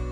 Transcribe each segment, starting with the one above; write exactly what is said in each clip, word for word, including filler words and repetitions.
You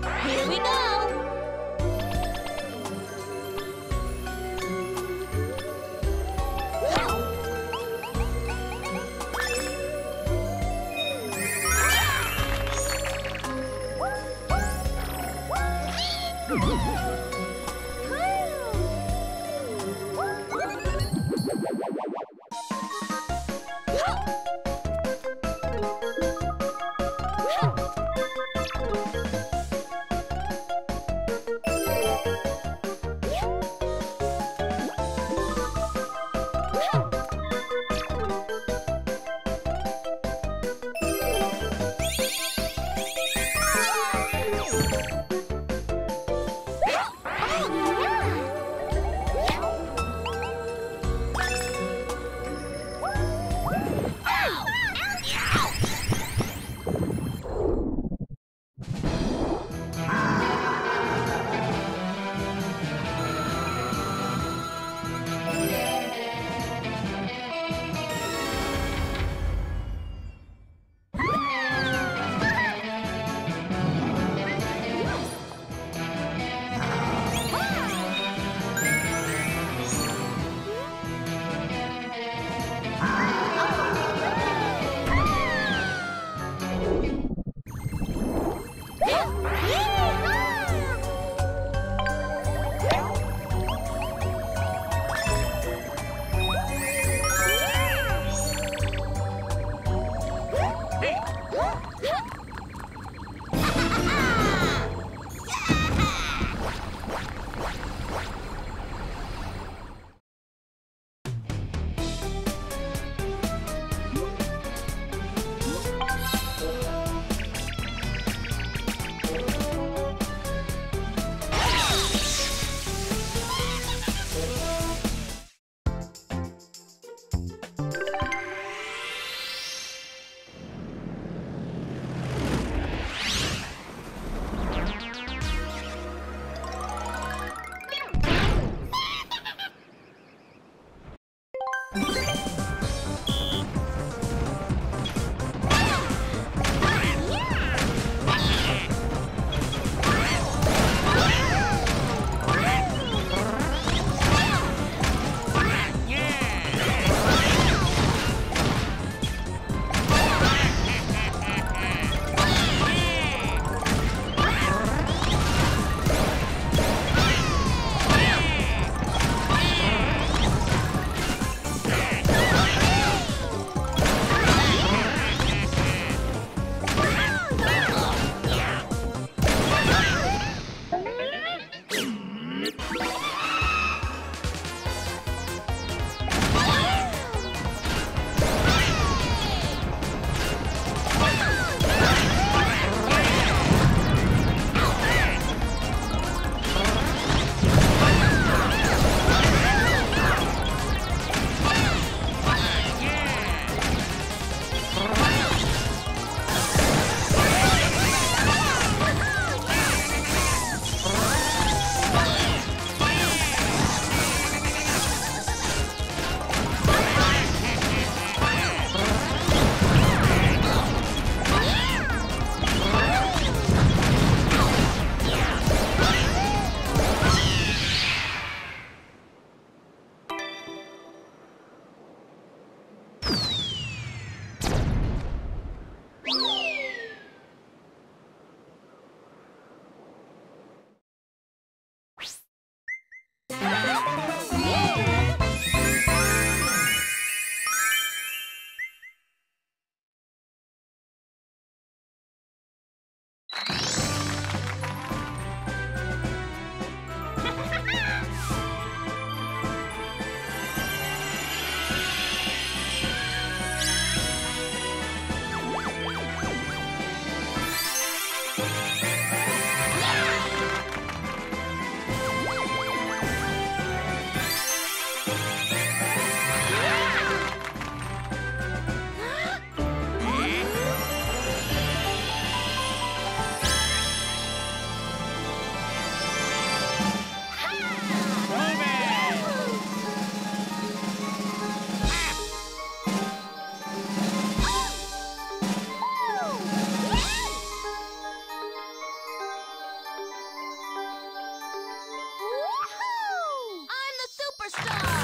star!